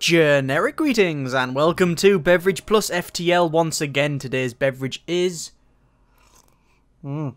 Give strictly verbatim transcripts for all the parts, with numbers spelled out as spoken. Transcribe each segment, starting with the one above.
Generic greetings and welcome to Beverage Plus F T L once again. Today's beverage is... Mm.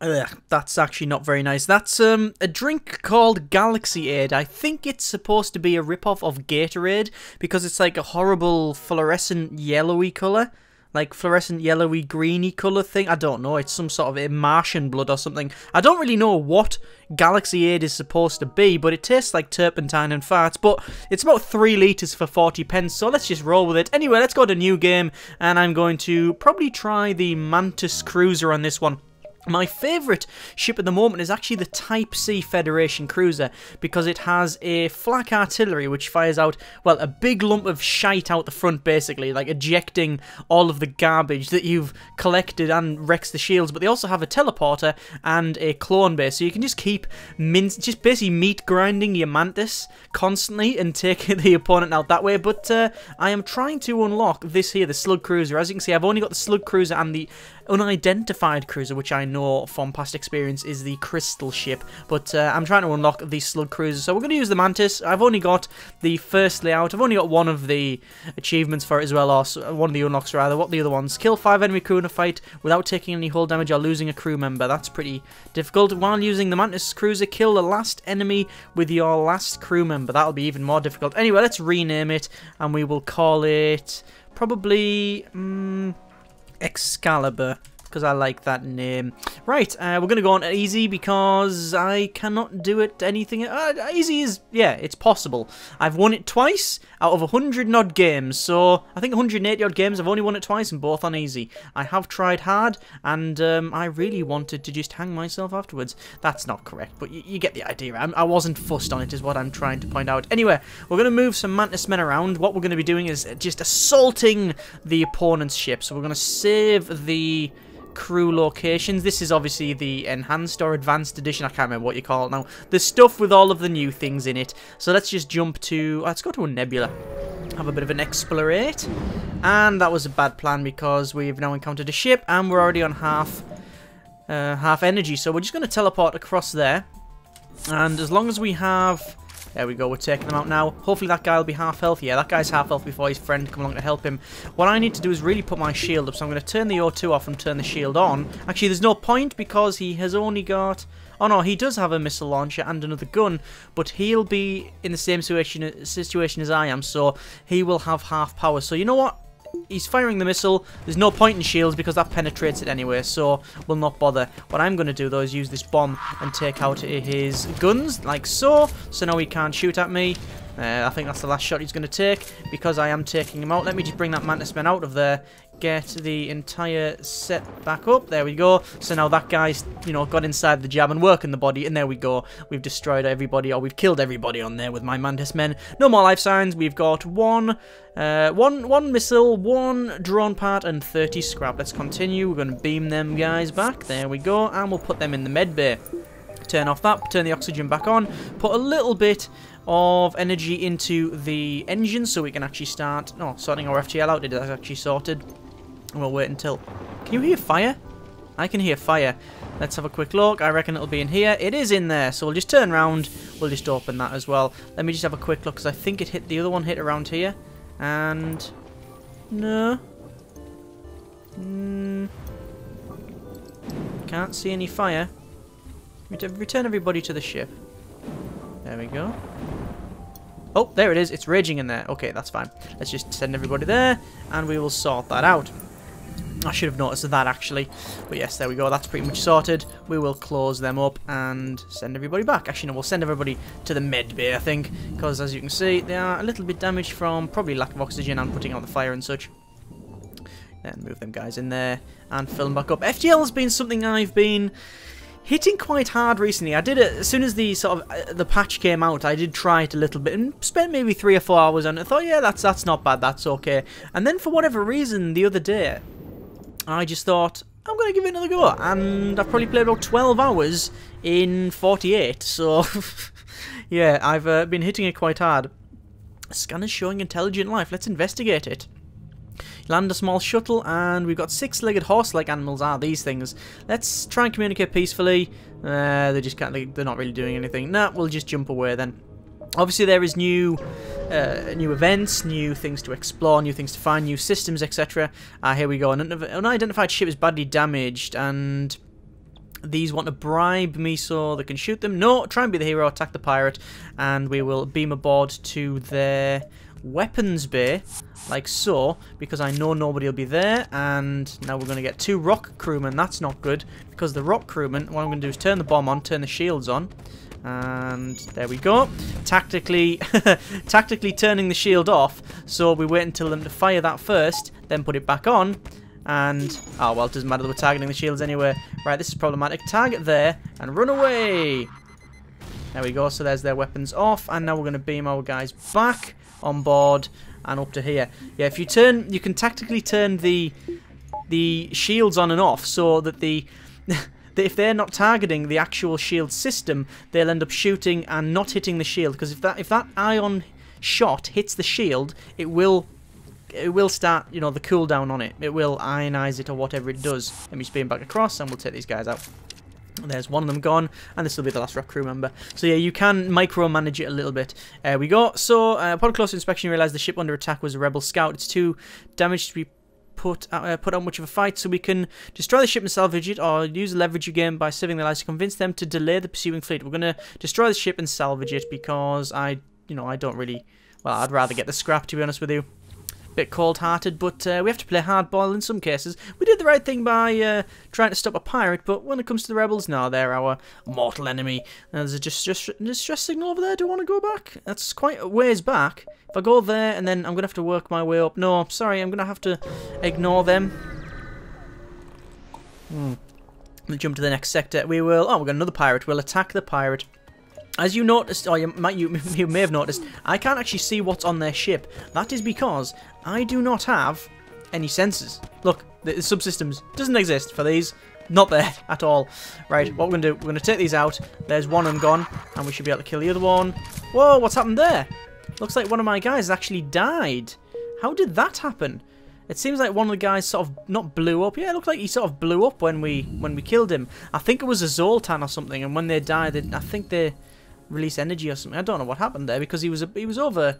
Ugh, that's actually not very nice. That's um, a drink called Galaxy Aid. I think it's supposed to be a ripoff of Gatorade because it's like a horrible fluorescent yellowy colour. Like fluorescent yellowy greeny colour thing. I don't know, it's some sort of a Martian blood or something. I don't really know what Galaxy Aid is supposed to be, but it tastes like turpentine and farts, but it's about three litres for forty pence, so let's just roll with it. Anyway, let's go to new game, and I'm going to probably try the Mantis Cruiser on this one. My favourite ship at the moment is actually the Type C Federation cruiser because it has a flak artillery which fires out, well, a big lump of shite out the front basically, like ejecting all of the garbage that you've collected and wrecks the shields, but they also have a teleporter and a clone base, so you can just keep min- just basically meat grinding your Mantis constantly and taking the opponent out that way, but uh, I am trying to unlock this here, the slug cruiser. As you can see, I've only got the slug cruiser and the unidentified cruiser, which I know from past experience is the crystal ship, but uh, I'm trying to unlock the slug cruiser, so we're going to use the Mantis. I've only got the first layout, I've only got one of the achievements for it as well, or one of the unlocks rather. What are the other ones? Kill five enemy crew in a fight without taking any hull damage or losing a crew member. That's pretty difficult. While using the Mantis cruiser, kill the last enemy with your last crew member. That'll be even more difficult. Anyway, let's rename it, and we will call it probably... Um, Excalibur, because I like that name. Right, uh, we're going to go on easy because I cannot do it anything... Uh, easy is... yeah, it's possible. I've won it twice out of a hundred and odd games, so I think a hundred and eighty odd games, I've only won it twice and both on easy. I have tried hard, and um, I really wanted to just hang myself afterwards. That's not correct, but you, you get the idea. I'm, I wasn't fussed on it, is what I'm trying to point out. Anyway, we're going to move some Mantis men around. What we're going to be doing is just assaulting the opponent's ship, so we're going to save the... crew locations. This is obviously the enhanced or advanced edition. I can't remember what you call it now. The stuff with all of the new things in it. So let's just jump to... let's go to a nebula. Have a bit of an explorate. And that was a bad plan because we've now encountered a ship and we're already on half, uh, half energy. So we're just going to teleport across there. And as long as we have... there we go, we're taking them out now. Hopefully that guy will be half health. Yeah, that guy's half health before his friend come along to help him. What I need to do is really put my shield up, so I'm going to turn the O two off and turn the shield on. Actually, there's no point because he has only got... oh no, he does have a missile launcher and another gun, but he'll be in the same situation, situation as I am, so he will have half power. So you know what? He's firing the missile. There's no point in shields because that penetrates it anyway, so we'll not bother. What I'm going to do, though, is use this bomb and take out his guns, like so. So now he can't shoot at me. Uh, I think that's the last shot he's going to take because I am taking him out. Let me just bring that Mantis man out of there. Get the entire set back up. There we go. So now that guy's, you know, got inside the jab and working the body, and there we go. We've destroyed everybody, or we've killed everybody on there with my Mantis men. No more life signs. We've got one, uh, one, one missile, one drone part, and thirty scrap. Let's continue. We're going to beam them guys back. There we go, and we'll put them in the med bay. Turn off that. Turn the oxygen back on. Put a little bit of energy into the engine so we can actually start. No, oh, sorting our F T L out. It is actually sorted. We'll wait until... can you hear fire? I can hear fire. Let's have a quick look. I reckon it'll be in here. It is in there, so we'll just turn around. We'll just open that as well. Let me just have a quick look, because I think it hit... the other one hit around here. And... no. Mm. Can't see any fire. Return everybody to the ship. There we go. Oh, there it is. It's raging in there. Okay, that's fine. Let's just send everybody there, and we will sort that out. I should have noticed that actually, but yes, there we go, that's pretty much sorted. We will close them up and send everybody back. Actually no, we'll send everybody to the med bay, I think, because as you can see they are a little bit damaged from probably lack of oxygen and putting out the fire and such. Then move them guys in there and fill them back up. F T L has been something I've been hitting quite hard recently. I did it as soon as the sort of uh, the patch came out. I did try it a little bit and spent maybe three or four hours on it. I thought, yeah, that's that's not bad, that's okay. And then for whatever reason the other day I just thought, I'm going to give it another go, and I've probably played about twelve hours in forty-eight, so yeah, I've uh, been hitting it quite hard. Scanner's showing intelligent life, let's investigate it. Land a small shuttle, and we've got six-legged horse-like animals are these things. Let's try and communicate peacefully. Uh, they just can't, they're not really doing anything. Nah, we'll just jump away then. Obviously there is new uh, new events, new things to explore, new things to find, new systems, et cetera. Ah, uh, here we go. An unidentified ship is badly damaged, and these want to bribe me so they can shoot them. No, try and be the hero, attack the pirate, and we will beam aboard to their weapons bay, like so, because I know nobody will be there. And now we're going to get two rock crewmen. That's not good, because the rock crewmen, what I'm going to do is turn the bomb on, turn the shields on, and there we go. Tactically, tactically turning the shield off, so we wait until them to fire that first, then put it back on. And, oh well, it doesn't matter, that we're targeting the shields anyway. Right, this is problematic. Target there, and run away! There we go, so there's their weapons off, and now we're going to beam our guys back on board and up to here. Yeah, if you turn, you can tactically turn the the shields on and off, so that the, if they're not targeting the actual shield system, they'll end up shooting and not hitting the shield, because if that, if that ion shot hits the shield, it will... it will start, you know, the cooldown on it. It will ionize it or whatever it does. Let me spin back across and we'll take these guys out. There's one of them gone, and this will be the last rock crew member. So yeah, you can micromanage it a little bit. There we go. So uh, upon closer inspection, you realize the ship under attack was a rebel scout. It's too damaged to be put out, uh, put out much of a fight, so we can destroy the ship and salvage it, or use leverage again by saving their lives to convince them to delay the pursuing fleet. We're going to destroy the ship and salvage it, because I, you know, I don't really... well, I'd rather get the scrap, to be honest with you. Bit cold-hearted, but uh, we have to play hardball in some cases. We did the right thing by uh, trying to stop a pirate, but when it comes to the rebels, no, they're our mortal enemy. Uh, there's a distress, distress signal over there. Do I want to go back? That's quite a ways back. If I go there, and then I'm going to have to work my way up. No, sorry, I'm going to have to ignore them. Hmm. We'll jump to the next sector. We will... oh, we've got another pirate. We'll attack the pirate. As you noticed, or you, might, you, you may have noticed, I can't actually see what's on their ship. That is because I do not have any sensors. Look, the, the subsystems doesn't exist for these. Not there at all. Right, what we're going to do, we're going to take these out. There's one of them gone, and we should be able to kill the other one. Whoa, what's happened there? Looks like one of my guys actually died. How did that happen? It seems like one of the guys sort of not blew up. Yeah, it looked like he sort of blew up when we when we killed him. I think it was a Zoltan or something, and when they died, they, I think they... release energy or something. I don't know what happened there, because he was a, he was over,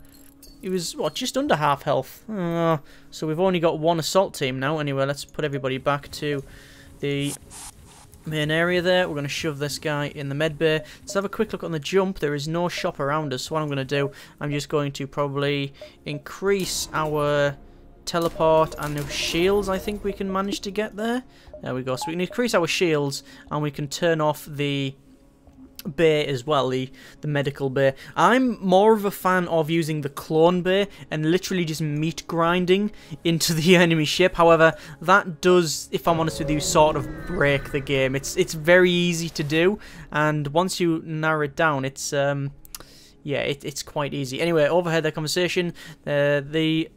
he was what, just under half health. Uh, so we've only got one assault team now. Anyway, let's put everybody back to the main area there. We're going to shove this guy in the med bay. Let's have a quick look on the jump. There is no shop around us. So what I'm going to do, I'm just going to probably increase our teleport and the shields. I think we can manage to get there. There we go. So we can increase our shields, and we can turn off the bay as well, the, the medical bay. I'm more of a fan of using the clone bay and literally just meat grinding into the enemy ship. However, that does, if I'm honest with you, sort of break the game. It's it's very easy to do, and once you narrow it down, it's um yeah, it, it's quite easy. Anyway, overheard their conversation. Uh, the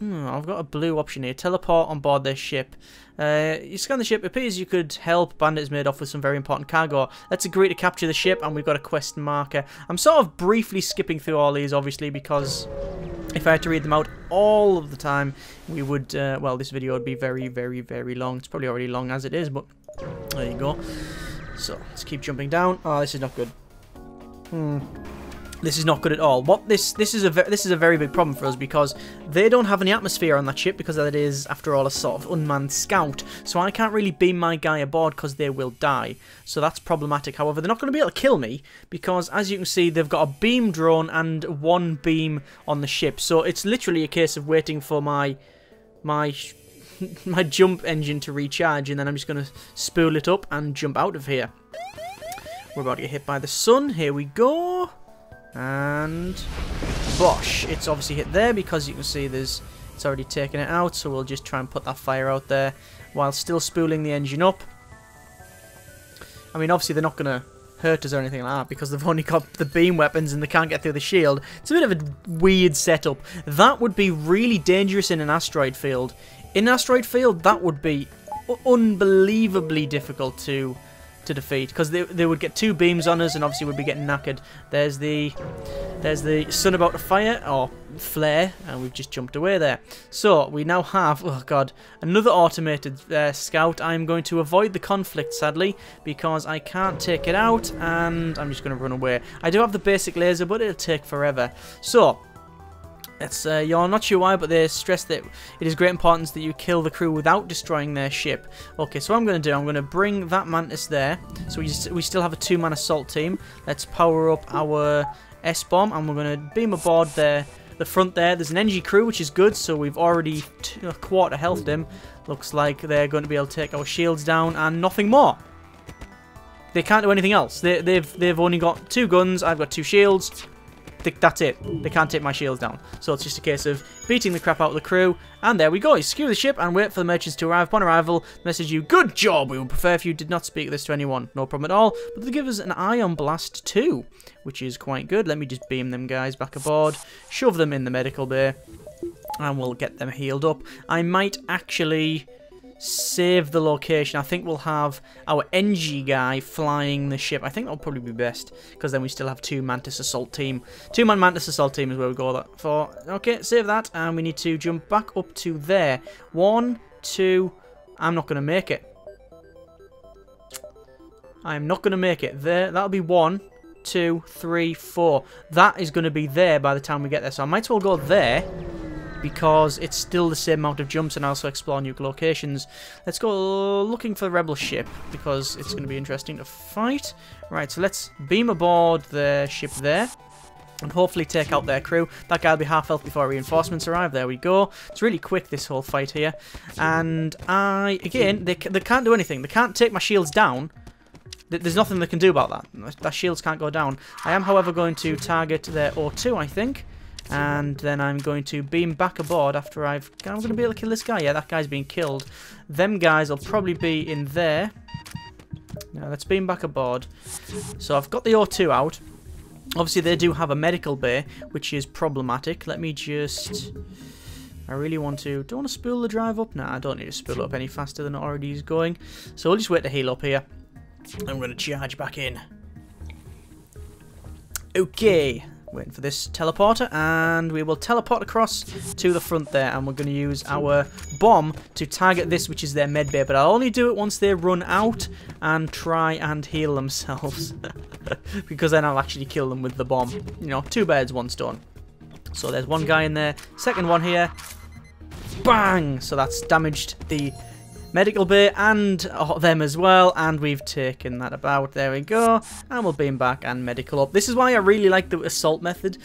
hmm, I've got a blue option here. Teleport on board their ship. Uh, you scan the ship. It appears you could help. Bandits made off with some very important cargo. Let's agree to capture the ship, and we've got a quest marker. I'm sort of briefly skipping through all these, obviously, because if I had to read them out all of the time, we would, uh, well, this video would be very, very, very long. It's probably already long as it is, but there you go. So, let's keep jumping down. Oh, this is not good. Hmm. This is not good at all. What this this is a this is a very big problem for us, because they don't have any atmosphere on that ship, because that is, after all, a sort of unmanned scout. So I can't really beam my guy aboard, because they will die. So that's problematic. However, they're not going to be able to kill me, because as you can see, they've got a beam drone and one beam on the ship. So it's literally a case of waiting for my my my jump engine to recharge, and then I'm just going to spool it up and jump out of here. We're about to get hit by the sun. Here we go. And bosh, it's obviously hit there, because you can see there's it's already taken it out, so we'll just try and put that fire out there while still spooling the engine up. I mean, obviously they're not going to hurt us or anything like that, because they've only got the beam weapons and they can't get through the shield. It's a bit of a weird setup. That would be really dangerous in an asteroid field. In an asteroid field, that would be unbelievably difficult to... to defeat, because they, they would get two beams on us, and obviously we'd be getting knackered. There's the there's the sun about to fire, or flare, and we've just jumped away there. So we now have, oh god, another automated uh, scout. I'm going to avoid the conflict, sadly, because I can't take it out, and I'm just going to run away. I do have the basic laser, but it'll take forever. So That's, uh, you're not sure why, but they stress that it is great importance that you kill the crew without destroying their ship. Okay, so what I'm going to do, I'm going to bring that Mantis there. So we, just, we still have a two-man assault team. Let's power up our S-bomb, and we're going to beam aboard there. The front there, there's an N G crew, which is good, so we've already t a quarter healthed him. Looks like they're going to be able to take our shields down and nothing more. They can't do anything else. They, they've, they've only got two guns, I've got two shields. They, that's it. They can't take my shields down. So it's just a case of beating the crap out of the crew, and there we go. You skew the ship and wait for the merchants to arrive. Upon arrival, message you, good job! We would prefer if you did not speak this to anyone. No problem at all. But they give us an ion blast too, which is quite good. Let me just beam them guys back aboard, shove them in the medical bay, and we'll get them healed up. I might actually save the location. I think we'll have our N G guy flying the ship. I think that'll probably be best, because then we still have two Mantis Assault Team. Two-man Mantis Assault Team is where we go that for. Okay, save that, and we need to jump back up to there. One, two, I'm not going to make it. I'm not going to make it. There, that'll be one, two, three, four. That is going to be there by the time we get there, so I might as well go there, because it's still the same amount of jumps and also explore new locations. Let's go looking for the rebel ship, because it's going to be interesting to fight. Right, so let's beam aboard the ship there, and hopefully take out their crew. That guy will be half health before reinforcements arrive. There we go. It's really quick, this whole fight here. And I, again, they, they can't do anything. They can't take my shields down. There's nothing they can do about that. Their shields can't go down. I am, however, going to target their O two, I think. And then I'm going to beam back aboard after I've... I'm going to be able to kill this guy. Yeah, that guy's been killed. Them guys will probably be in there. Now, let's beam back aboard. So I've got the O two out. Obviously, they do have a medical bay, which is problematic. Let me just... I really want to... Do I want to spool the drive up? Nah, I don't need to spool up any faster than it already is going. So we'll just wait to heal up here. I'm going to charge back in. Okay. Waiting for this teleporter, and we will teleport across to the front there, and we're going to use our bomb to target this, which is their med bay, but I'll only do it once they run out and try and heal themselves, because then I'll actually kill them with the bomb. You know, two birds, one stone. So there's one guy in there, second one here, bang! So that's damaged the medical bay and oh, them as well, and we've taken that about. There we go, and we'll beam back and medical up. This is why I really like the assault method.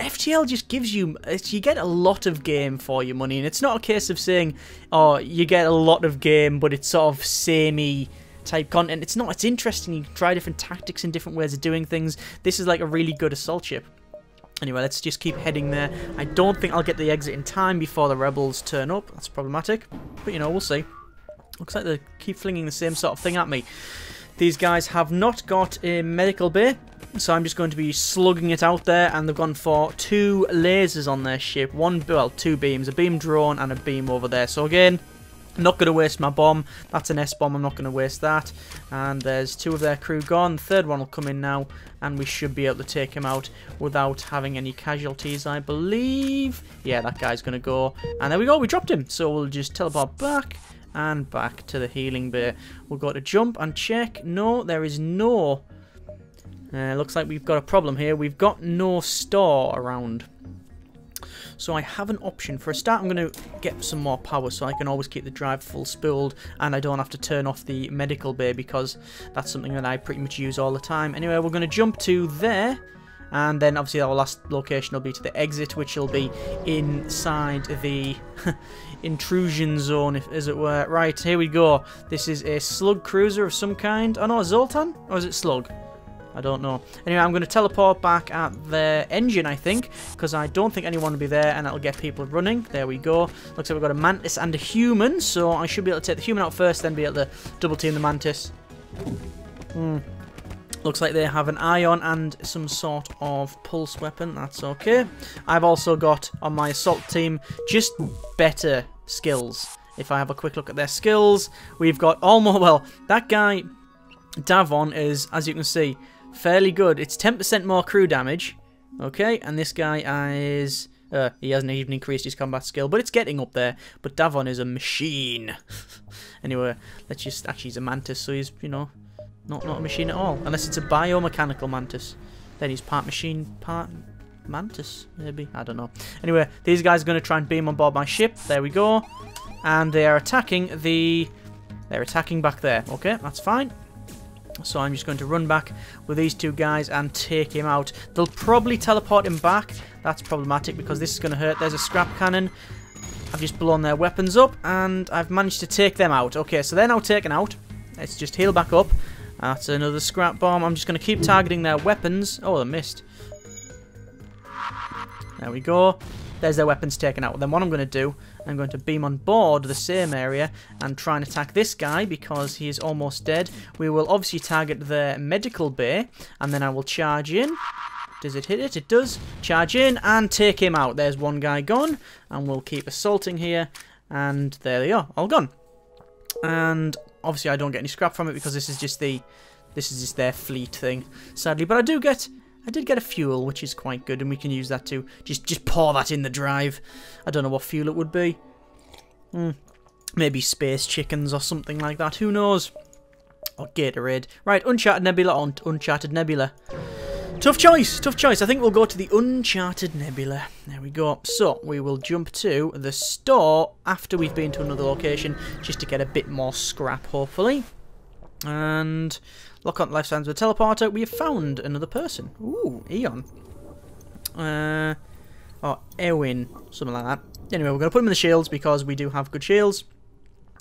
F T L just gives you, you get a lot of game for your money, and it's not a case of saying, oh, you get a lot of game, but it's sort of samey type content. It's not, it's interesting. You can try different tactics and different ways of doing things. This is like a really good assault ship. Anyway, let's just keep heading there. I don't think I'll get the exit in time before the rebels turn up. That's problematic, but you know, we'll see. Looks like they keep flinging the same sort of thing at me. These guys have not got a medical bay, so I'm just going to be slugging it out there, and they've gone for two lasers on their ship. One, well, two beams, a beam drone and a beam over there. So again, I'm not going to waste my bomb. That's an S-bomb, I'm not going to waste that. And there's two of their crew gone. The third one will come in now, and we should be able to take him out without having any casualties, I believe. Yeah, that guy's going to go. And there we go, we dropped him. So we'll just teleport back. And back to the healing bay. We've got to jump and check. No, there is no... Uh, looks like we've got a problem here. We've got no star around. So I have an option. For a start, I'm going to get some more power so I can always keep the drive full spooled. And I don't have to turn off the medical bay, because that's something that I pretty much use all the time. Anyway, we're going to jump to there. And then, obviously, our last location will be to the exit, which will be inside the intrusion zone, if, as it were. Right, here we go. This is a slug cruiser of some kind. Oh, no, Zoltan? Or is it slug? I don't know. Anyway, I'm going to teleport back at the engine, I think, because I don't think anyone will be there, and that'll get people running. There we go. Looks like we've got a Mantis and a human, so I should be able to take the human out first, then be able to double-team the Mantis. Hmm. Looks like they have an ion and some sort of pulse weapon. That's okay. I've also got on my assault team just better skills. If I have a quick look at their skills, we've got almost, well, that guy, Davon, is, as you can see, fairly good. It's ten percent more crew damage. Okay, and this guy is... Uh, he hasn't even increased his combat skill, but it's getting up there. But Davon is a machine. Anyway, let's just... Actually, he's a Mantis, so he's, you know... Not, not a machine at all. Unless it's a biomechanical Mantis. Then he's part machine, part Mantis, maybe? I don't know. Anyway, these guys are going to try and beam on board my ship. There we go. And they are attacking the... They're attacking back there. Okay, that's fine. So I'm just going to run back with these two guys and take him out. They'll probably teleport him back. That's problematic because this is going to hurt. There's a scrap cannon. I've just blown their weapons up and I've managed to take them out. Okay, so they're now taken out. Let's just heal back up. That's another scrap bomb. I'm just going to keep targeting their weapons. Oh, they missed. There we go. There's their weapons taken out. Then what I'm going to do, I'm going to beam on board the same area and try and attack this guy because he is almost dead. We will obviously target their medical bay and then I will charge in. Does it hit it? It does. Charge in and take him out. There's one guy gone and we'll keep assaulting here. And there they are. All gone. And obviously I don't get any scrap from it because this is just the, this is just their fleet thing, sadly. But I do get... I did get a fuel, which is quite good, and we can use that to just just pour that in the drive. I don't know what fuel it would be. Mm, maybe space chickens or something like that. Who knows? Or Gatorade. Right, Uncharted Nebula or Uncharted Nebula. Tough choice, tough choice. I think we'll go to the Uncharted Nebula. There we go. So, we will jump to the store after we've been to another location, just to get a bit more scrap, hopefully. And lock on the left hands with a teleporter. We have found another person. Ooh, Eon. Uh, or Eowyn, something like that. Anyway, we're going to put him in the shields because we do have good shields.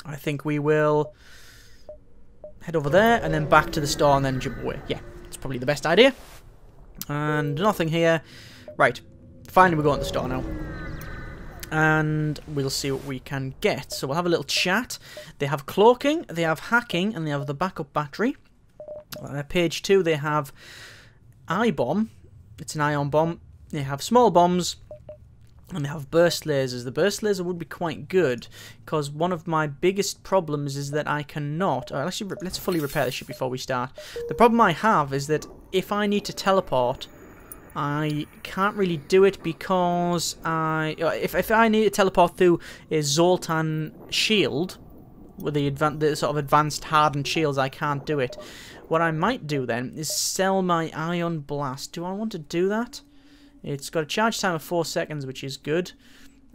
I think we will head over there and then back to the store and then jump away. Yeah, it's probably the best idea. And nothing here. Right, finally we're going to the store now. And we'll see what we can get. So we'll have a little chat. They have cloaking, they have hacking, and they have the backup battery. Uh, page two, they have I-bomb. It's an ion bomb. They have small bombs, and they have burst lasers. The burst laser would be quite good, because one of my biggest problems is that I cannot... All right, let's, let's fully repair this ship before we start. The problem I have is that if I need to teleport... I can't really do it because I if, if I need to teleport through a Zoltan shield with the, the sort of advanced hardened shields, I can't do it. What I might do then is sell my ion blast. Do I want to do that? It's got a charge time of four seconds, which is good.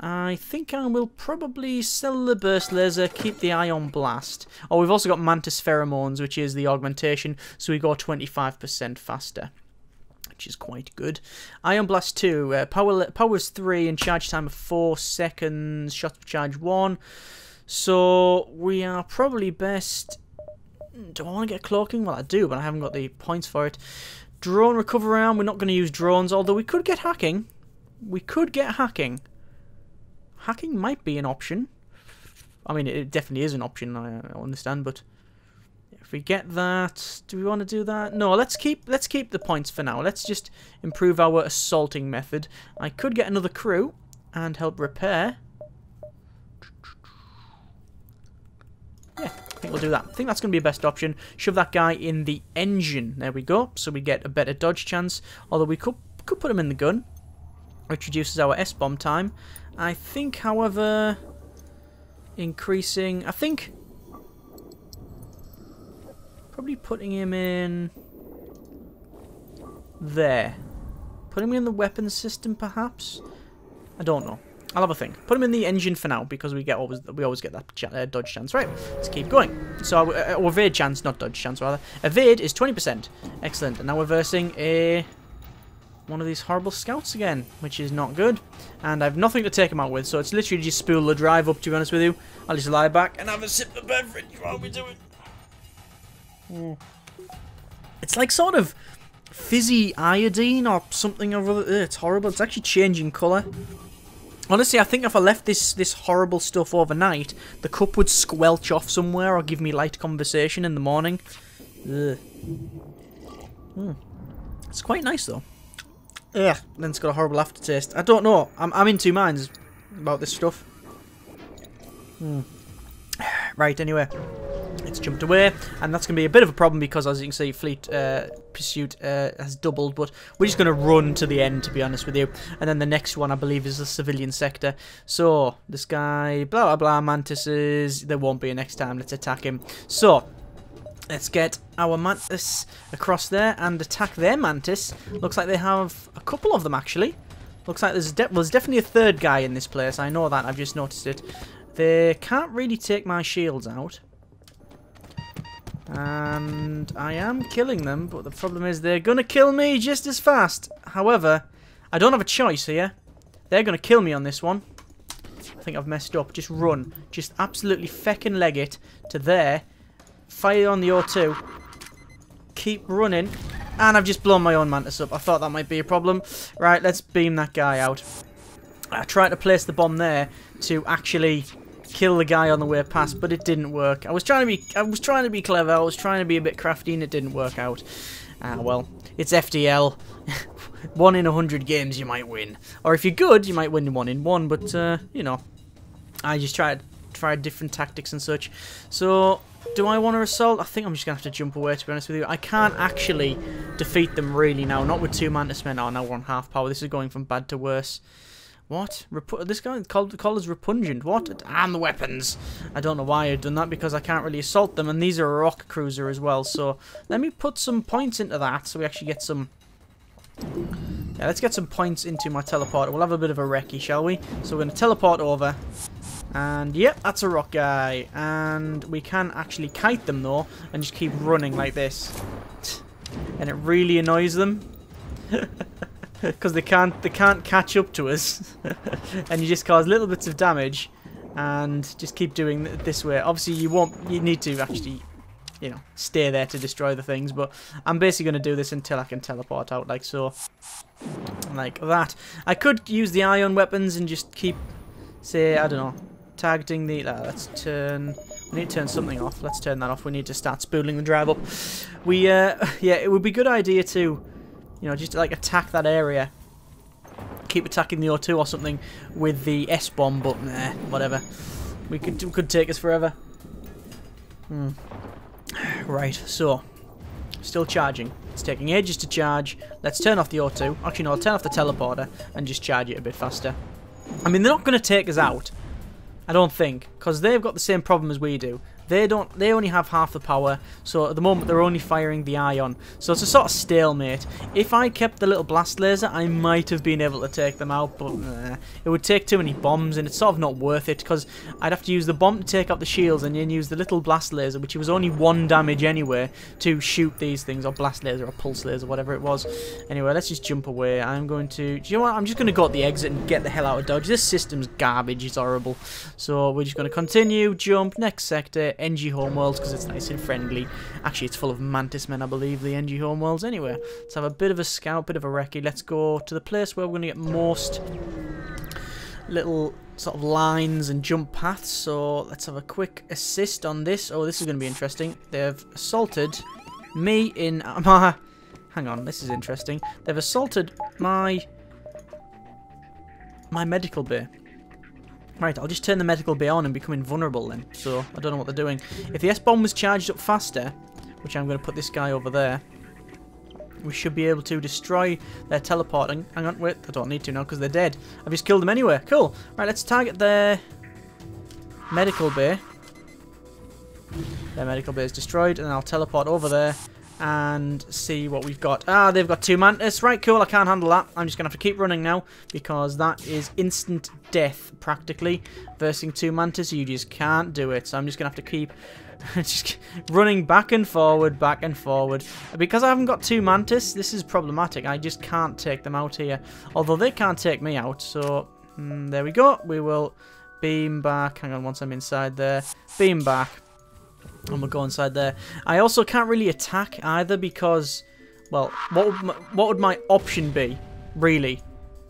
I think I will probably sell the burst laser, keep the ion blast. Oh, we've also got Mantis pheromones, which is the augmentation, so we go twenty-five percent faster. Which is quite good. Ion Blast two, uh, power powers three and charge time of four seconds, shots per charge one. So we are probably best... Do I want to get cloaking? Well, I do, but I haven't got the points for it. Drone recover round, we're not going to use drones, although we could get hacking. We could get hacking. Hacking might be an option. I mean, it definitely is an option, I understand, but... If we get that, do we want to do that? No, let's keep let's keep the points for now. Let's just improve our assaulting method. I could get another crew and help repair. Yeah, I think we'll do that. I think that's going to be the best option. Shove that guy in the engine. There we go. So we get a better dodge chance. Although we could, could put him in the gun, which reduces our S-bomb time. I think, however, increasing... I think... Probably putting him in there. Put him in the weapons system, perhaps. I don't know. I'll have a think. Put him in the engine for now because we get always we always get that ch uh, dodge chance, right? Let's keep going. So uh, or evade chance, not dodge chance rather. Evade is twenty percent. Excellent. And now we're versing a one of these horrible scouts again, which is not good. And I've nothing to take him out with, so it's literally just spool the drive up. To be honest with you, I'll just lie back and have a sip of beverage while we do it. It's like sort of fizzy iodine or something or other. It's horrible. It's actually changing colour. Honestly, I think if I left this, this horrible stuff overnight, the cup would squelch off somewhere or give me light conversation in the morning. Ugh. Mm. It's quite nice, though. Ugh. Then it's got a horrible aftertaste. I don't know. I'm, I'm in two minds about this stuff. Mm. Right, anyway. It's jumped away, and that's going to be a bit of a problem because, as you can see, Fleet uh, Pursuit uh, has doubled, but we're just going to run to the end, to be honest with you. And then the next one, I believe, is the civilian sector. So, this guy, blah, blah, blah, Mantises, there won't be a next time. Let's attack him. So, Let's get our Mantis across there and attack their Mantis. Looks like they have a couple of them, actually. Looks like there's, de well, there's definitely a third guy in this place. I know that. I've just noticed it. They can't really take my shields out. And I am killing them, but the problem is they're going to kill me just as fast. However, I don't have a choice here. They're going to kill me on this one. I think I've messed up. Just run. Just absolutely feckin' leg it to there. Fire on the O two. Keep running. And I've just blown my own Mantis up. I thought that might be a problem. Right, let's beam that guy out. I tried to place the bomb there to actually kill the guy on the way past, but it didn't work. I was trying to be I was trying to be clever. I was trying to be a bit crafty, and it didn't work out. Ah, well, it's F D L. One in a hundred games you might win. Or if you're good, you might win one in one, but, uh, you know, I just tried tried different tactics and such. So, do I want to assault? I think I'm just going to have to jump away, to be honest with you. I can't actually defeat them really now. Not with two Mantis men. Oh, now we're on half power. This is going from bad to worse. What? Repu this guy called collar's repugnant. What? And the weapons. I don't know why I've done that, because I can't really assault them. And these are a rock cruiser as well. So, let me put some points into that so we actually get some... Yeah, let's get some points into my teleporter. We'll have a bit of a recce, shall we? So we're going to teleport over. And, yep, that's a rock guy. And we can actually kite them, though, and just keep running like this. And it really annoys them. Because they can't, they can't catch up to us. And you just cause little bits of damage. And just keep doing it this way. Obviously, you won't... You need to actually... you know, stay there to destroy the things, but I'm basically going to do this until I can teleport out, like so. Like that. I could use the ion weapons and just keep, say, I don't know, targeting the... Uh, let's turn... We need to turn something off. Let's turn that off. We need to start spooling the drive up. We, uh, yeah, it would be a good idea to, you know, just, like, attack that area. Keep attacking the O two or something with the S-bomb, but, nah, whatever. We could, it could take us forever. Hmm. Right, so, still charging. It's taking ages to charge. Let's turn off the O two. Actually, no, I'll turn off the teleporter and just charge it a bit faster. I mean, they're not going to take us out, I don't think, because they've got the same problem as we do. They don't. They only have half the power, so at the moment they're only firing the ion. So it's a sort of stalemate. If I kept the little blast laser, I might have been able to take them out, but nah, it would take too many bombs, and it's sort of not worth it, because I'd have to use the bomb to take out the shields, and then use the little blast laser, which was only one damage anyway, to shoot these things, or blast laser, or pulse laser, whatever it was. Anyway, let's just jump away. I'm going to... Do you know what? I'm just going to go at the exit and get the hell out of Dodge. This system's garbage. It's horrible. So we're just going to continue, jump, next sector, N G Homeworlds, because it's nice and friendly. Actually, it's full of Mantis men, I believe, the N G Homeworlds. Anyway, let's have a bit of a scout, bit of a recce. Let's go to the place where we're going to get most little sort of lines and jump paths. So let's have a quick assist on this. Oh, this is going to be interesting. They've assaulted me in my... Hang on, this is interesting. They've assaulted my... my medical bay. Right, I'll just turn the medical bay on and become invulnerable then. So, I don't know what they're doing. If the S-bomb was charged up faster, which I'm going to put this guy over there, we should be able to destroy their teleporting. Hang on, wait, I don't need to now because they're dead. I've just killed them anyway. Cool. Right, let's target their medical bay. Their medical bay is destroyed, and I'll teleport over there and see what we've got. Ah, they've got two Mantis. Right, cool, I can't handle that. I'm just going to have to keep running now, because that is instant death, practically. Versing two Mantis, you just can't do it. So I'm just going to have to keep just running back and forward, back and forward. Because I haven't got two Mantis, this is problematic. I just can't take them out here. Although they can't take me out, so mm, there we go. We will beam back. Hang on, once I'm inside there. Beam back. And we'll go inside there. I also can't really attack either because, well, what would my, what would my option be, really?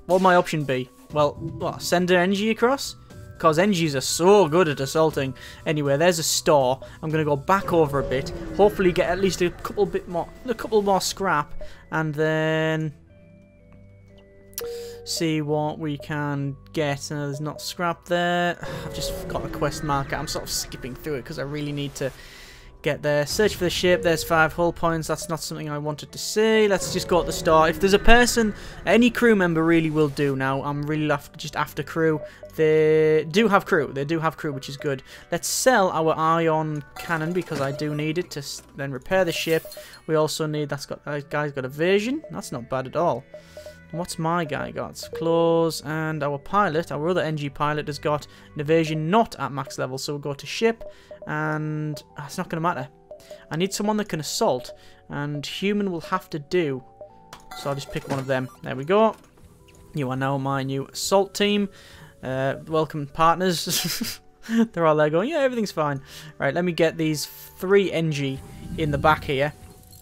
What would my option be? Well, what, send an N G across? Because N Gs are so good at assaulting. Anyway, there's a store. I'm going to go back over a bit. Hopefully get at least a couple bit more, a couple more scrap. And then... see what we can get. Uh, there's not scrap there. I've just got a quest marker. I'm sort of skipping through it because I really need to Get there. Search for the ship. There's five hull points. That's not something I wanted to see. Let's just go at the start. If there's a person, any crew member really will do now. I'm really after, just after crew. They do have crew. They do have crew, which is good. Let's sell our ion cannon because I do need it to then repair the ship. We also need... That's got... That guy's got a vision. That's not bad at all. What's my guy got? Claws, and our pilot, our other N G pilot, has got an evasion not at max level, so we'll go to ship, and oh, it's not going to matter. I need someone that can assault, and human will have to do, so I'll just pick one of them. There we go. You are now my new assault team. Uh, welcome, partners. They're all there going, yeah, everything's fine. Right, let me get these three N G in the back here.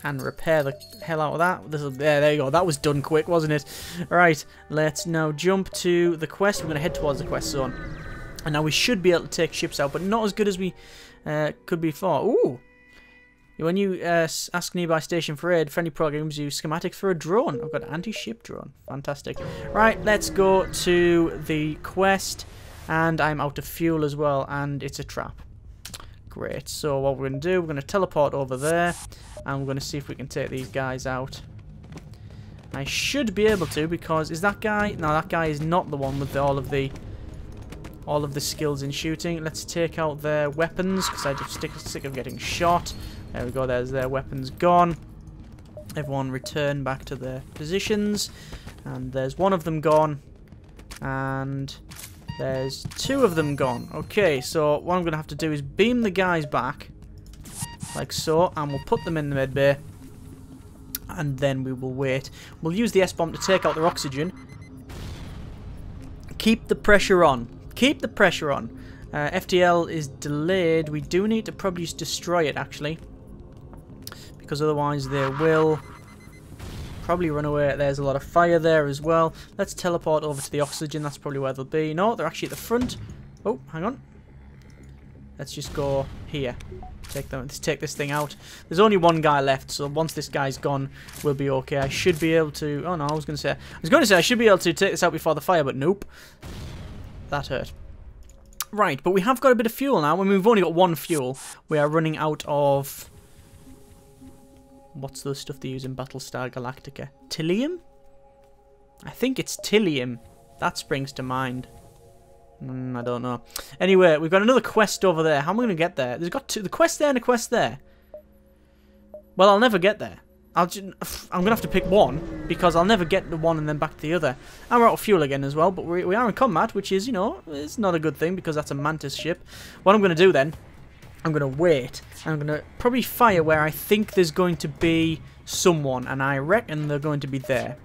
And repair the hell out of that. This is, yeah, there you go. That was done quick, wasn't it? Right, let's now jump to the quest. We're going to head towards the quest zone. And now we should be able to take ships out, but not as good as we uh, could before. Ooh! When you uh, ask nearby station for aid, friendly programs use schematics for a drone. I've got an anti-ship drone. Fantastic. Right, let's go to the quest. And I'm out of fuel as well, and it's a trap. Great, so what we're going to do, we're going to teleport over there, and we're going to see if we can take these guys out. I should be able to, because is that guy? No, that guy is not the one with the, all of the all of the skills in shooting. Let's take out their weapons, because I'm just sick, sick of getting shot. There we go, there's their weapons gone. Everyone return back to their positions, and there's one of them gone, and... There's two of them gone. Okay, so what I'm going to have to do is beam the guys back, like so, and we'll put them in the med bay, and then we will wait. We'll use the S-bomb to take out their oxygen. Keep the pressure on. Keep the pressure on. Uh, F T L is delayed. We do need to probably just destroy it, actually, because otherwise they will... probably run away. There's a lot of fire there as well. Let's teleport over to the oxygen. That's probably where they'll be. No, they're actually at the front. Oh, hang on. Let's just go here. Take them. Let's take this thing out. There's only one guy left, so once this guy's gone, we'll be okay. I should be able to... Oh, no, I was going to say... I was going to say I should be able to take this out before the fire, but nope. That hurt. Right, but we have got a bit of fuel now. I mean, we've only got one fuel. We are running out of... What's the stuff they use in Battlestar Galactica? Tilium? I think it's Tilium. That springs to mind. Mm, I don't know. Anyway, we've got another quest over there. How am I going to get there? There's got two. The quest there and a quest there. Well, I'll never get there. I'll just, I'm going to have to pick one, because I'll never get the one and then back to the other. And we're out of fuel again as well, but we, we are in combat, which is, you know, it's not a good thing, because that's a Mantis ship. What I'm going to do then... I'm going to wait, and I'm going to probably fire where I think there's going to be someone, and I reckon they're going to be there.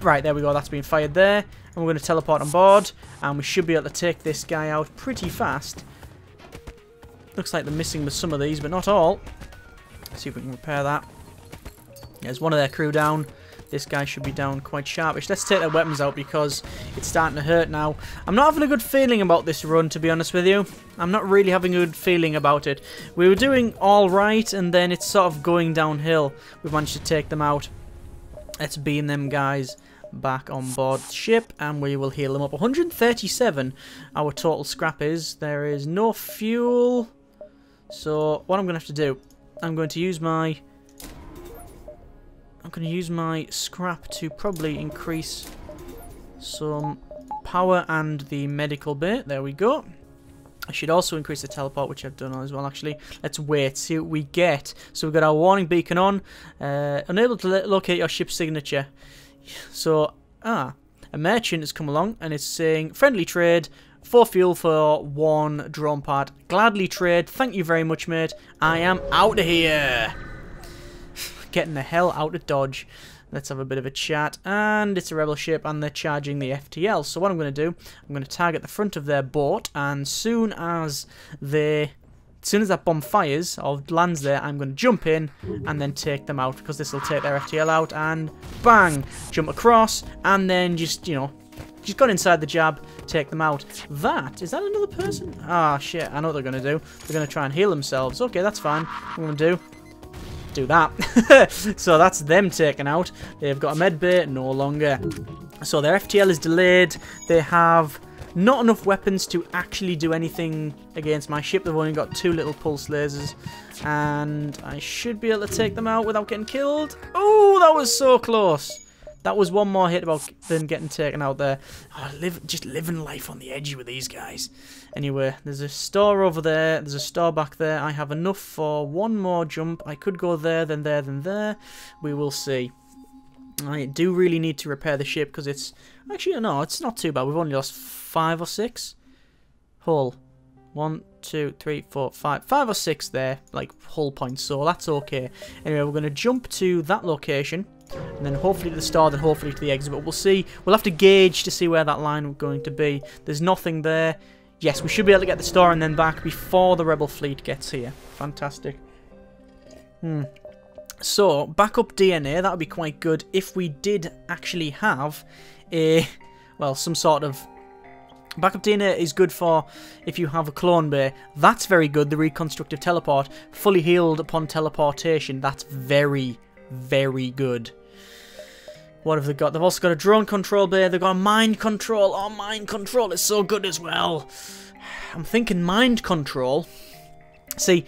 Right, there we go, that's been fired there, and we're going to teleport on board, and we should be able to take this guy out pretty fast. Looks like they're missing with some of these, but not all. Let's see if we can repair that. There's one of their crew down. This guy should be down quite sharpish. Let's take their weapons out because it's starting to hurt now. I'm not having a good feeling about this run, to be honest with you. I'm not really having a good feeling about it. We were doing alright, and then it's sort of going downhill. We've managed to take them out. Let's beam them guys back on board the ship, and we will heal them up. one hundred thirty-seven our total scrap is. There is no fuel. So what I'm going to have to do, I'm going to use my... I'm going to use my scrap to probably increase some power and the medical bit. There we go. I should also increase the teleport, which I've done as well, actually. Let's wait, see what we get. So we've got our warning beacon on. Uh, unable to locate your ship's signature. So, ah, a merchant has come along and it's saying, friendly trade, for fuel for one drone part. Gladly trade. Thank you very much, mate. I am out of here. Getting the hell out of Dodge. Let's have a bit of a chat. And it's a rebel ship, and they're charging the F T L. So what I'm going to do, I'm going to target the front of their boat, and soon as they, as soon as that bomb fires or lands there, I'm going to jump in and then take them out, because this will take their F T L out. And bang, jump across, and then just, you know, just got inside the jab, take them out. That, is that another person? Ah, shit, I know what they're going to do. They're going to try and heal themselves. Okay, that's fine. What I'm going to do. Do that. So that's them taken out. They've got a med bay no longer. So their F T L is delayed. They have Not enough weapons to actually do anything against my ship. They've only got two little pulse lasers. And I should be able to take them out without getting killed. Oh, that was so close. That was one more hit about than getting taken out there. Oh, live, just living life on the edge with these guys. Anyway, there's a star over there. There's a star back there. I have enough for one more jump. I could go there, then there, then there. We will see. I do really need to repair the ship because it's... Actually, no, it's not too bad. We've only lost five or six. Hull. One, two, three, four, five. Five or six there, like hull points, so that's okay. Anyway, we're going to jump to that location. And then hopefully to the star, then hopefully to the exit. But we'll see. We'll have to gauge to see where that line is going to be. There's nothing there. Yes, we should be able to get the star and then back before the rebel fleet gets here. Fantastic. Hmm. So, backup D N A, that would be quite good if we did actually have a, well, some sort of... Backup D N A is good for if you have a clone bay. That's very good, the reconstructive teleport. Fully healed upon teleportation. That's very, very good. What have they got? They've also got a drone control bay. They've got mind control. Oh, mind control is so good as well. I'm thinking mind control. See...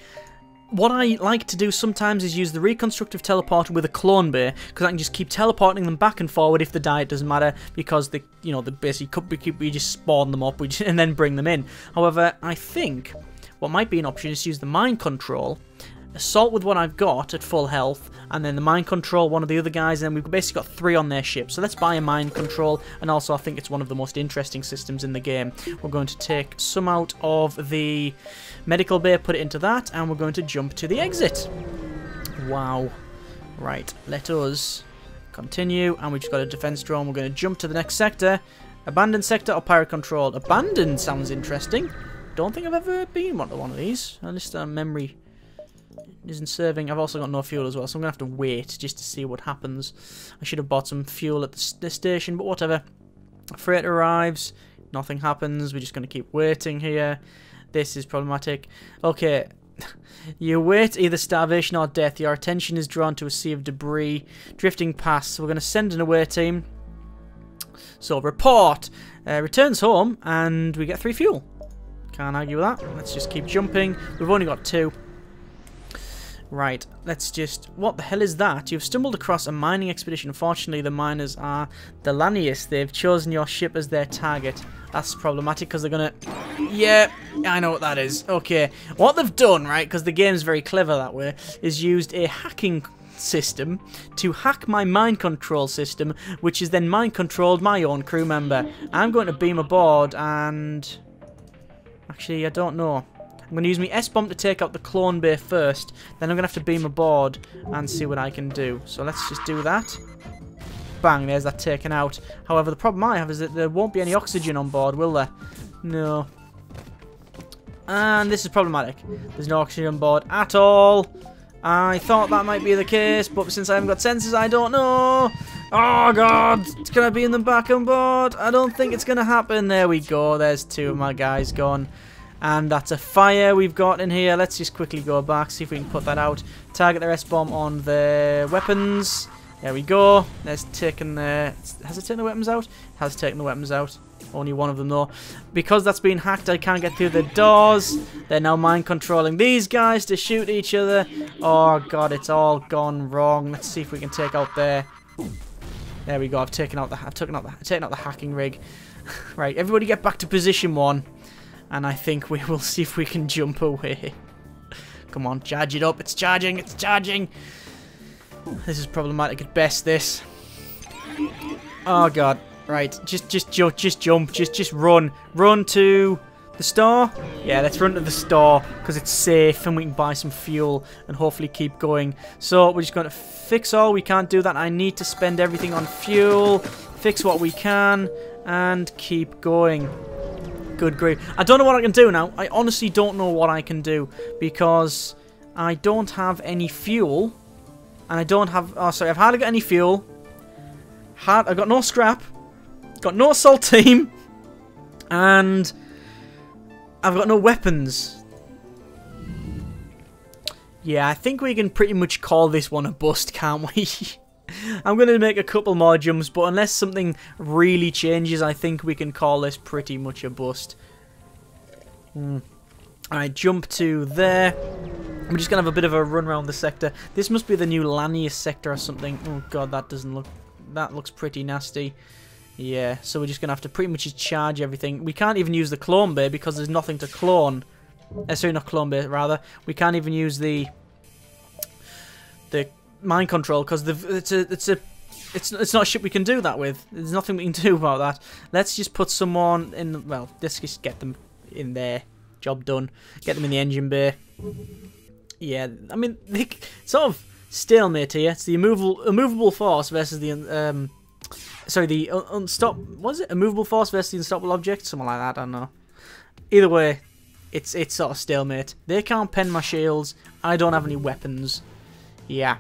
What I like to do sometimes is use the reconstructive teleporter with a clone bay, because I can just keep teleporting them back and forward. If they die, it doesn't matter, because they, you know, they basically we just spawn them up we just, and then bring them in. However, I think what might be an option is to use the mind control, assault with what I've got at full health, and then the mind control one of the other guys, and then we've basically got three on their ship. So let's buy a mind control, and also I think it's one of the most interesting systems in the game. We're going to take some out of the medical bay, put it into that, and we're going to jump to the exit. Wow. Right, let us continue, and we've just got a defense drone. We're going to jump to the next sector. Abandoned sector or pirate control? Abandoned sounds interesting. Don't think I've ever been one of these, unless uh, memory... isn't serving. I've also got no fuel as well, so I'm going to have to wait just to see what happens. I should have bought some fuel at the station, but whatever. Freight arrives. Nothing happens. We're just going to keep waiting here. This is problematic. Okay. You wait either starvation or death. Your attention is drawn to a sea of debris drifting past. So we're going to send an away team. So report. Uh, returns home, and we get three fuel. Can't argue with that. Let's just keep jumping. We've only got two. Right, let's just... What the hell is that? You've stumbled across a mining expedition. Fortunately, the miners are the Lanius. They've chosen your ship as their target. That's problematic, because they're going to... Yeah, I know what that is. Okay. What they've done, right, because the game's very clever that way, is used a hacking system to hack my mind control system, which is then mind-controlled my own crew member. I'm going to beam aboard, and... Actually, I don't know. I'm going to use my S-bomb to take out the clone bay first. Then I'm going to have to beam aboard and see what I can do. So let's just do that. Bang, there's that taken out. However, the problem I have is that there won't be any oxygen on board, will there? No. And this is problematic. There's no oxygen on board at all. I thought that might be the case, but since I haven't got sensors, I don't know. Oh, God. Can I beam them back on board? I don't think it's going to happen. There we go. There's two of my guys gone. And that's a fire we've got in here. Let's just quickly go back, see if we can put that out. Target their S-bomb on their weapons. There we go. That's taken their... Has it taken the weapons out? It has taken the weapons out. Only one of them, though. Because that's been hacked, I can't get through the doors. They're now mind-controlling these guys to shoot each other. Oh, God, it's all gone wrong. Let's see if we can take out their... There we go. I've taken out the, I've taken out the, I've taken out the hacking rig. Right, everybody get back to position one. And I think we will see if we can jump away. Come on, charge it up. It's charging. It's charging. This is problematic at best, this. Oh, God. Right. Just just, ju just jump. Just just run. Run to the star. Yeah, let's run to the star because it's safe and we can buy some fuel and hopefully keep going. So we're just going to fix all. We can't do that. I need to spend everything on fuel. Fix what we can and keep going. Good grief. I don't know what I can do now. I honestly don't know what I can do because I don't have any fuel. And I don't have... Oh, sorry. I've hardly got any fuel. Hard, I've got no scrap. Got no assault team. And I've got no weapons. Yeah, I think we can pretty much call this one a bust, can't we? I'm going to make a couple more jumps, but unless something really changes, I think we can call this pretty much a bust. Mm. Alright, jump to there. We're just going to have a bit of a run around the sector. This must be the new Lanius sector or something. Oh god, that doesn't look... that looks pretty nasty. Yeah, so we're just going to have to pretty much just charge everything. We can't even use the clone bay because there's nothing to clone. Uh, sorry, not clone bay, rather. We can't even use the... the mind control because it's a... it's a... It's, it's not a ship we can do that with. There's nothing we can do about that. Let's just put someone in... well, let's just get them in there. Job done. Get them in the engine bay. Yeah, I mean, they sort of stalemate here. It's the immovable, immovable force versus the, um, sorry, the unstop. Was it immovable force versus the unstoppable object? Something like that. I don't know. Either way, it's it's sort of stalemate. They can't pen my shields. I don't have any weapons. Yeah,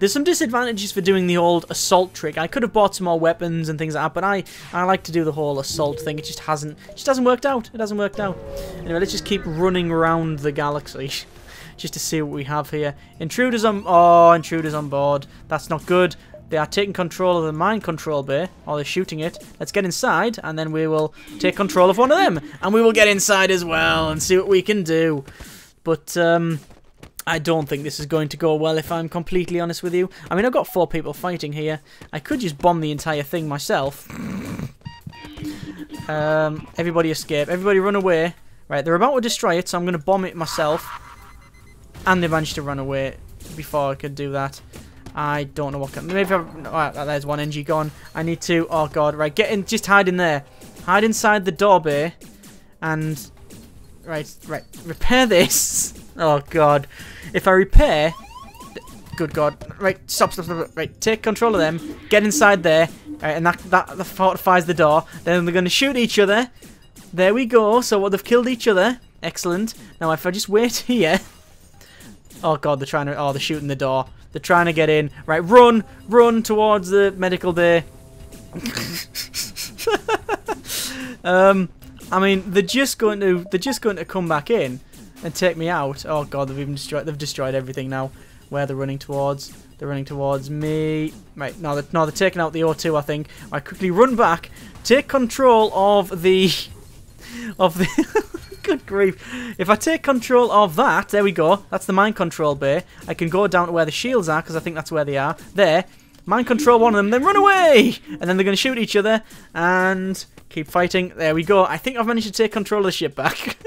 there's some disadvantages for doing the old assault trick. I could have bought some more weapons and things like that, but I I like to do the whole assault thing. It just hasn't just hasn't worked out. It hasn't worked out. Anyway, let's just keep running around the galaxy. Just to see what we have here. Intruders on... oh, intruders on board. That's not good. They are taking control of the mine control bay. Or they're shooting it. Let's get inside, and then we will take control of one of them. And we will get inside as well and see what we can do. But, um... I don't think this is going to go well, if I'm completely honest with you. I mean, I've got four people fighting here. I could just bomb the entire thing myself. Um, everybody escape. Everybody run away. Right, they're about to destroy it, so I'm going to bomb it myself. And they managed to run away before I could do that. I don't know what... Can, maybe I'm... All right, there's one N G gone. I need to... oh, God. Right, get in... just hide in there. Hide inside the door bay. And... Right, right. Repair this. Oh, God. If I repair... good God. Right, stop, stop, stop. Right, take control of them. Get inside there. All right, and that, that, that fortifies the door. Then they're going to shoot each other. There we go. So, well, they've killed each other. Excellent. Now, if I just wait here... oh god, they're trying to... oh, they're shooting the door. They're trying to get in. Right, run! Run towards the medical bay. um, I mean, they're just going to... they're just going to come back in and take me out. Oh god, they've even destroyed... they've destroyed everything now. Where they're running towards. They're running towards me. Right, no, they're, no, they're taking out the O two, I think. I quickly run back. Take control of the... of the... good grief. If I take control of that, there we go. That's the mind control bay. I can go down to where the shields are, because I think that's where they are. There. Mind control one of them, then run away! And then they're going to shoot each other, and keep fighting. There we go. I think I've managed to take control of the ship back.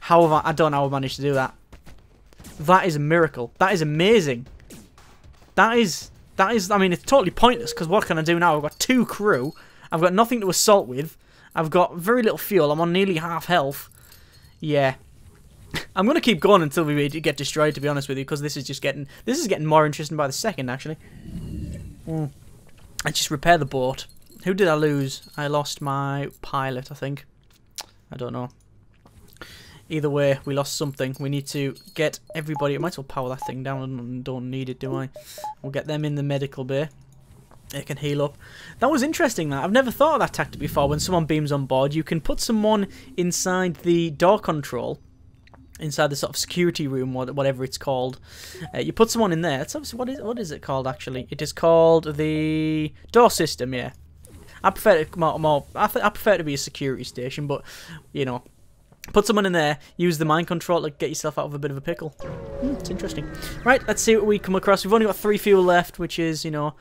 How have I... I don't know how I managed to do that. That is a miracle. That is amazing. That is... that is... I mean, it's totally pointless, because what can I do now? I've got two crew. I've got nothing to assault with. I've got very little fuel. I'm on nearly half health. Yeah, I'm gonna keep going until we get destroyed. To be honest with you, because this is just getting this is getting more interesting by the second. Actually, mm. I just repair the boat. Who did I lose? I lost my pilot, I think. I don't know. Either way, we lost something. We need to get everybody. I might as well power that thing down. I don't need it, do I? We'll get them in the medical bay. It can heal up. That was interesting, that. I've never thought of that tactic before. When someone beams on board, you can put someone inside the door control, inside the sort of security room, whatever it's called. Uh, you put someone in there. It's obviously, what is, what is it called, actually? It is called the door system, yeah. I prefer to, more, more, I I prefer to be a security station, but, you know, put someone in there, use the mind control to get yourself out of a bit of a pickle. Mm, it's interesting. Right, let's see what we come across. We've only got three fuel left, which is, you know...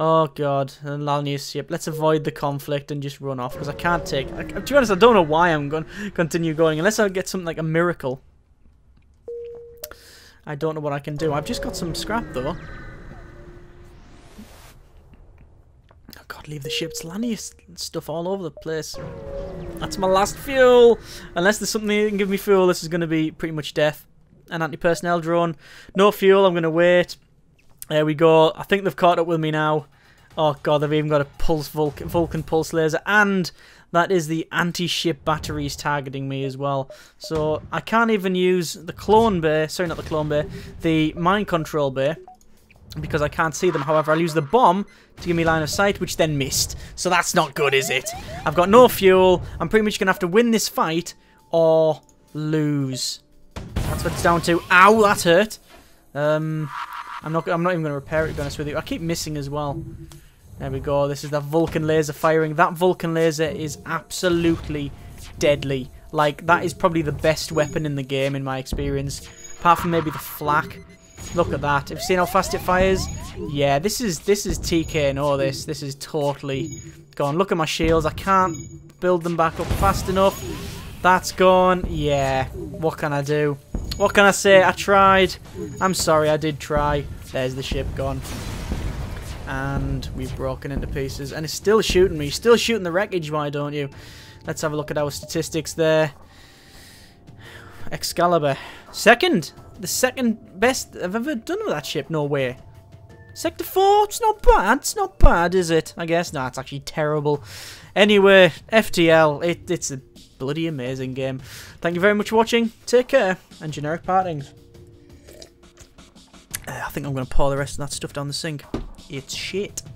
oh god, and Lanius ship. Let's avoid the conflict and just run off, because I can't take... I, to be honest, I don't know why I'm going to continue going, unless I get something like a miracle. I don't know what I can do. I've just got some scrap, though. Oh god, leave the ship's Lanius stuff all over the place. That's my last fuel! Unless there's something that can give me fuel, this is going to be pretty much death. An anti-personnel drone. No fuel, I'm going to wait. There we go. I think they've caught up with me now. Oh god, they've even got a pulse Vulcan, Vulcan pulse laser, and that is the anti-ship batteries targeting me as well. So I can't even use the clone bay. Sorry, not the clone bay. The mind control bay, because I can't see them. However, I'll use the bomb to give me line of sight, which then missed. So that's not good, is it? I've got no fuel. I'm pretty much gonna have to win this fight or lose. That's what it's down to. Ow, that hurt. Um. I'm not. I'm not even going to repair it, to be honest with you. I keep missing as well. There we go. This is the Vulcan laser firing. That Vulcan laser is absolutely deadly. Like, that is probably the best weapon in the game, in my experience. Apart from maybe the flak. Look at that. Have you seen how fast it fires? Yeah, this is this is T K N O, this. This is totally gone. Look at my shields. I can't build them back up fast enough. That's gone. Yeah. What can I do? What can I say? I tried. I'm sorry, I did try. There's the ship gone. And we've broken into pieces. And it's still shooting me. You're still shooting the wreckage, why don't you? Let's have a look at our statistics there. Excalibur. Second. The second best I've ever done with that ship. No way. Sector four. It's not bad. It's not bad, is it? I guess. No, it's actually terrible. Anyway, F T L. It, it's a bloody amazing game. Thank you very much for watching. Take care. And generic partings. Uh, I think I'm going to pour the rest of that stuff down the sink. It's shit.